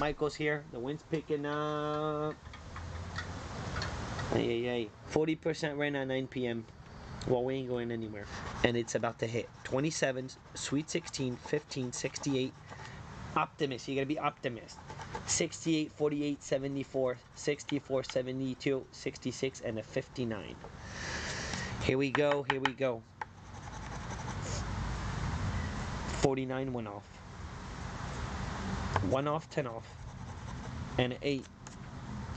Michael's here. The wind's picking up. Ay, ay, ay. 40% right now at 9 p.m. Well, we ain't going anywhere. And it's about to hit. 27s, Sweet 16, 15, 68. Optimist. You got to be optimist. 68, 48, 74, 64, 72, 66, and a 59. Here we go. Here we go. 49 went off. 1 off, 10 off. And an 8.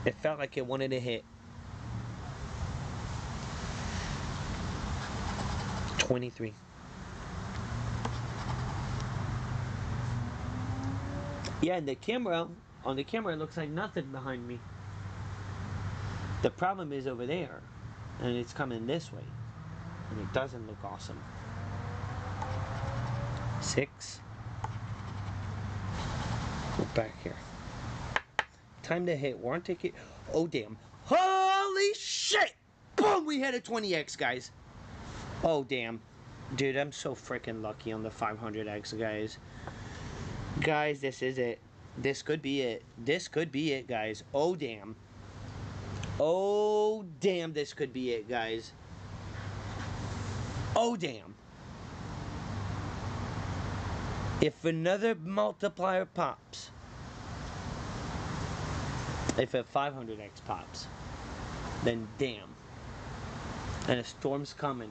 It felt like it wanted to hit. 23. Yeah, and the camera, on the camera it looks like nothing behind me. The problem is over there, and it's coming this way, and it doesn't look awesome. 6. Look back here. Time to hit. Warrant ticket. Oh damn! Holy shit! Boom! We hit a 20x, guys. Oh damn, dude, I'm so freaking lucky on the 500x, guys. Guys, this is it. This could be it. This could be it, guys. Oh damn. Oh damn, this could be it, guys. Oh damn. If another multiplier pops, if a 500x pops, then damn. And a storm's coming.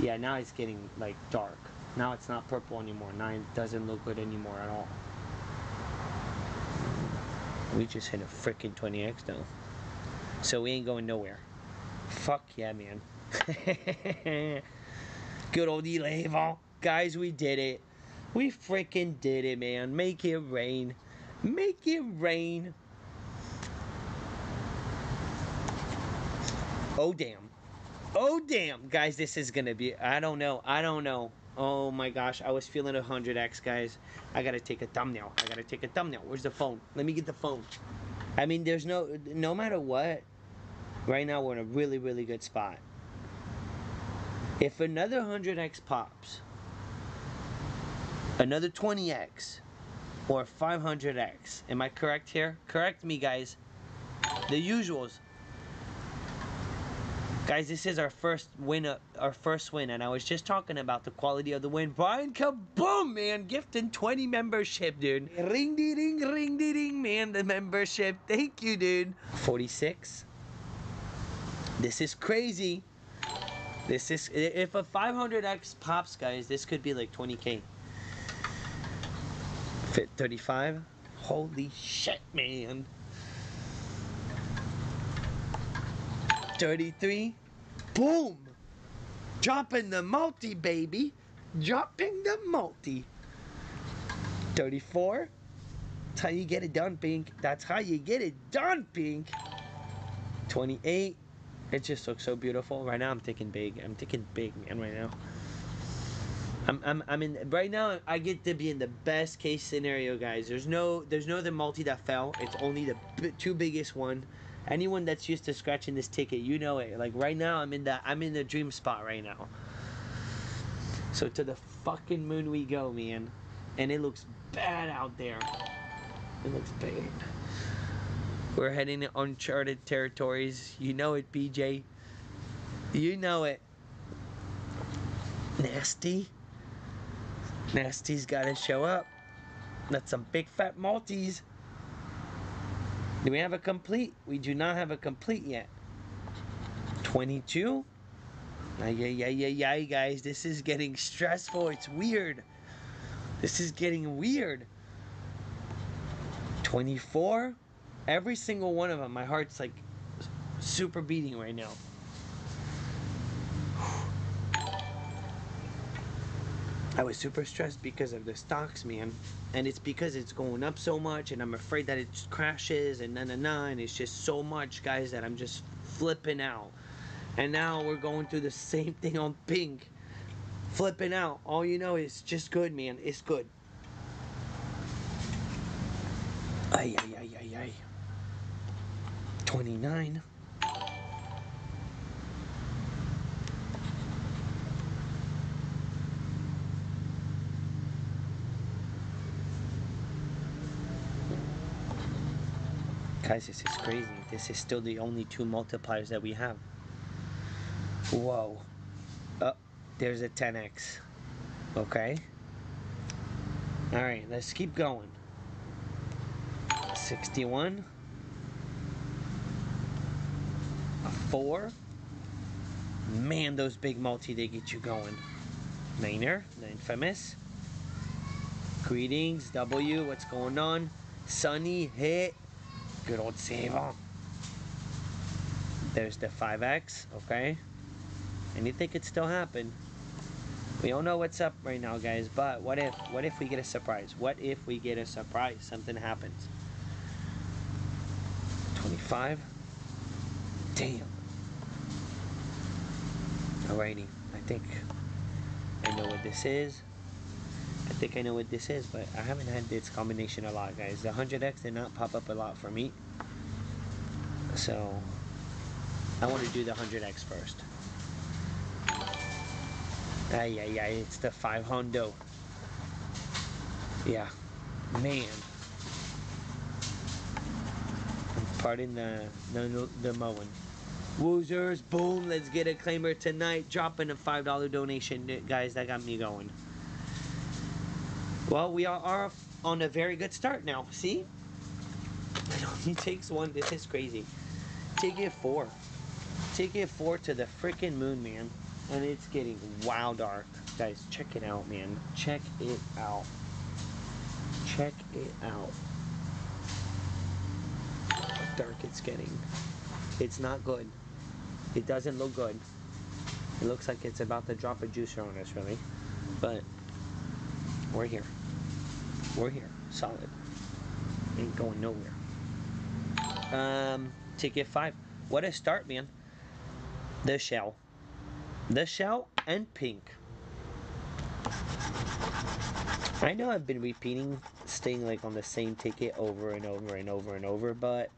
Yeah, now it's getting, like, dark. Now it's not purple anymore. Now it doesn't look good anymore at all. We just hit a freaking 20x, though. So we ain't going nowhere. Fuck yeah, man. Good old E-Level. Guys, we did it. We freaking did it, man. Make it rain. Make it rain. Oh, damn. Oh damn, guys, this is gonna be, I don't know, I don't know. Oh my gosh, I was feeling 100x, guys. I gotta take a thumbnail, I gotta take a thumbnail. Where's the phone? Let me get the phone. I mean, there's no matter what, right now we're in a really, really good spot. If another 100x pops, another 20x, or 500x, am I correct here? Correct me, guys. The usuals. Guys, this is our first win, and I was just talking about the quality of the win. Brian, kaboom, man, gifting 20 membership, dude. Ring, dee, ring, man, the membership. Thank you, dude. 46. This is crazy. This is, if a 500x pops, guys, this could be like 20K. 35. Holy shit, man. 33, boom, dropping the multi, baby, dropping the multi. 34, that's how you get it done, Pink. That's how you get it done, Pink. 28, it just looks so beautiful. Right now I'm thinking big, man, right now. I'm in, right now I get to be in the best case scenario, guys. There's no the multi that fell, it's only the two biggest one. Anyone that's used to scratching this ticket, you know it. Like right now, I'm in the dream spot right now. So to the fucking moon we go, man. And it looks bad out there. It looks bad. We're heading to uncharted territories. You know it, BJ. You know it. Nasty. Nasty's gotta show up. That's some big fat multis. Do we have a complete? We do not have a complete yet. 22. Yeah, guys. This is getting stressful. It's weird. This is getting weird. 24. Every single one of them. My heart's like super beating right now. 'Whew. I was super stressed because of the stocks, man. And it's because it's going up so much, and I'm afraid that it crashes, and and it's just so much, guys, that I'm just flipping out. And now we're going through the same thing on Pink. Flipping out. All you know is just good, man. It's good. Ay, ay, ay, ay, ay. 29. 30. Guys, this is crazy. This is still the only two multipliers that we have. Whoa. Oh, there's a 10x. Okay. Alright, let's keep going. 61. 4. Man, those big multi, they get you going. Niner, the infamous. Greetings, W, what's going on? Sunny, hit. Good old Savon. There's the 5x, okay? Anything could still happen. We don't know what's up right now, guys, but what if we get a surprise? What if we get a surprise? Something happens. 25. Damn. Alrighty, I think I know what this is. I think I know what this is, but I haven't had this combination a lot, guys. The 100x did not pop up a lot for me, so I want to do the 100x first. Yeah, it's the 500. Yeah, man. Pardon the mowing. Woozers, boom! Let's get a claimer tonight. Dropping a $5 donation, guys. That got me going. Well, we are on a very good start now. See? It only takes one. This is crazy. Ticket 4. Ticket 4 to the freaking moon, man. And it's getting wow dark. Guys, check it out, man. Check it out. Check it out. How dark it's getting. It's not good. It doesn't look good. It looks like it's about to drop a juicer on us, really. But we're here. We're here. Solid. Ain't going nowhere. Ticket 5. What a start, man. The shell. The shell and pink. I know I've been repeating, staying like on the same ticket over and over and over and over, but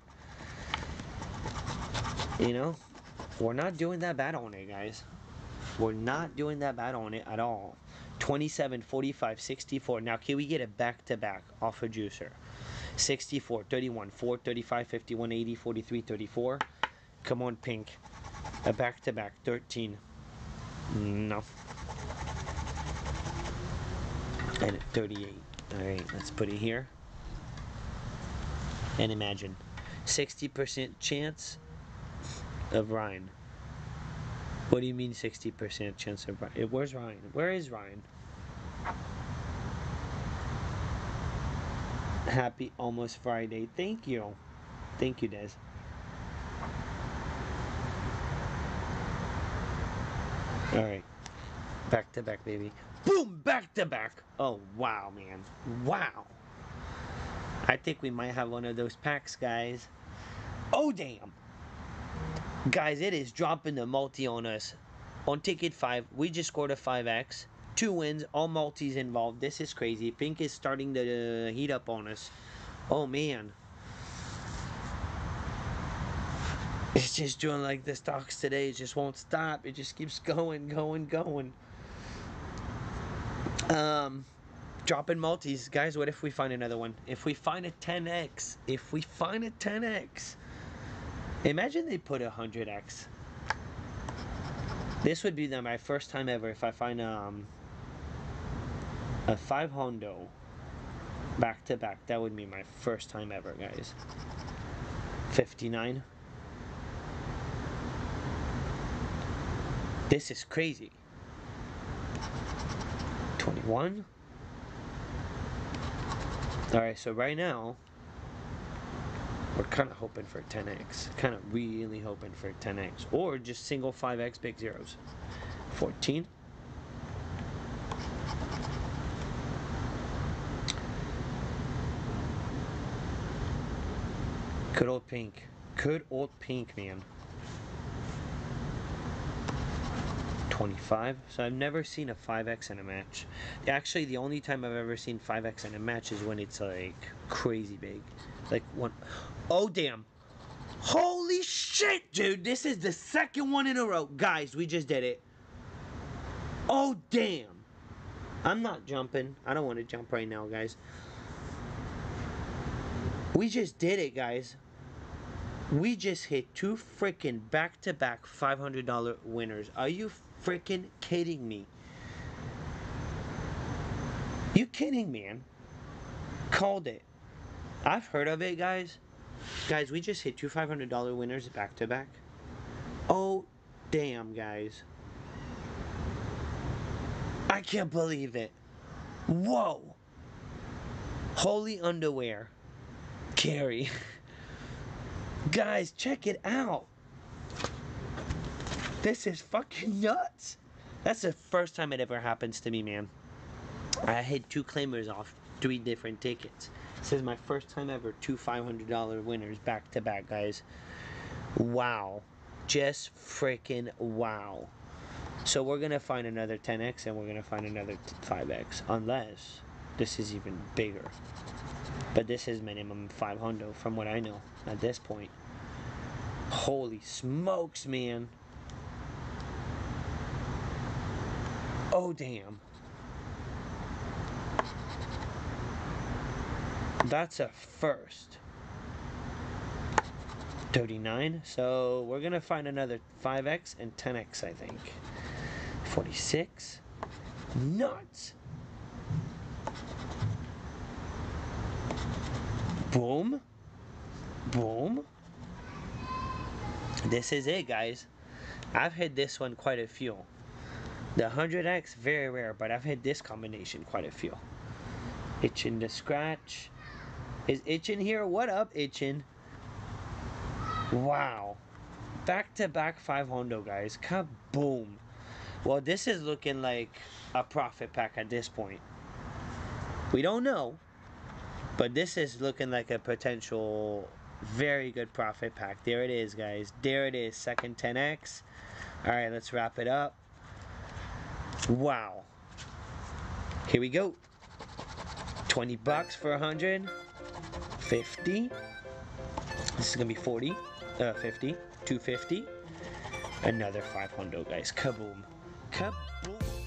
you know, we're not doing that bad on it, guys. We're not doing that bad on it at all. 27, 45, 64. Now, can we get it back-to-back off a juicer? 64, 31, 4, 35, 51, 80, 43, 34. Come on, pink. A back-to-back, 13. No. And at 38. All right, let's put it here. And imagine. 60% chance of Ryan. What do you mean 60% chance of Ryan? Where's Ryan? Where is Ryan? Happy almost Friday. Thank you. Thank you, Des. Alright. Back to back, baby. Boom! Back to back! Oh, wow, man. Wow. I think we might have one of those packs, guys. Oh, damn. Guys, it is dropping the multi on us. On ticket 5, we just scored a 5x. 2 wins, all multis involved. This is crazy. Pink is starting to heat up on us. Oh, man. It's just doing like the stocks today. It just won't stop. It just keeps going, going, going. Dropping multis. Guys, what if we find another one? If we find a 10x. If we find a 10x. Imagine they put a 100x. This would be my first time ever if I find a 500 back to back. That would be my first time ever, guys. 59. This is crazy. 21. All right, so right now, we're kind of hoping for 10x. Kind of really hoping for 10x. Or just single 5x big zeros. 14. Good old pink. Good old pink, man. 25. So I've never seen a 5x in a match. Actually, the only time I've ever seen 5x in a match is when it's like crazy big. Like one. Oh, damn. Holy shit, dude. This is the second one in a row. Guys, we just did it. Oh, damn. I'm not jumping. I don't want to jump right now, guys. We just did it, guys. We just hit two freaking back-to-back $500 winners. Are you freaking kidding me? You kidding me, man? Called it. I've heard of it, guys. Guys, we just hit two $500 winners back-to-back. Oh, damn, guys. I can't believe it. Whoa. Holy underwear. Carrie. Guys, check it out. This is fucking nuts. That's the first time it ever happens to me, man. I hit two claimers off three different tickets. This is my first time ever, two $500 winners back to back, guys. Wow. Just freaking wow. So we're gonna find another 10x and we're gonna find another 5x, unless this is even bigger. But this is minimum 500 from what I know at this point. Holy smokes, man. Oh, damn. That's a first. 39. So we're going to find another 5x and 10x, I think. 46. Nuts. Boom. Boom. This is it, guys. I've hit this one quite a few. The 100x, very rare, but I've hit this combination quite a few. Itchin' to scratch. Is Itchin' here? What up, Itchin'? Wow. Back-to-back 500, guys. Kaboom. Well, this is looking like a profit pack at this point. We don't know. But this is looking like a potential very good profit pack. There it is, guys. There it is. Second 10x. All right, let's wrap it up. Wow. Here we go. 20 bucks for 100. 50. This is going to be 40. 50. 250. Another 500, guys. Kaboom. Kaboom.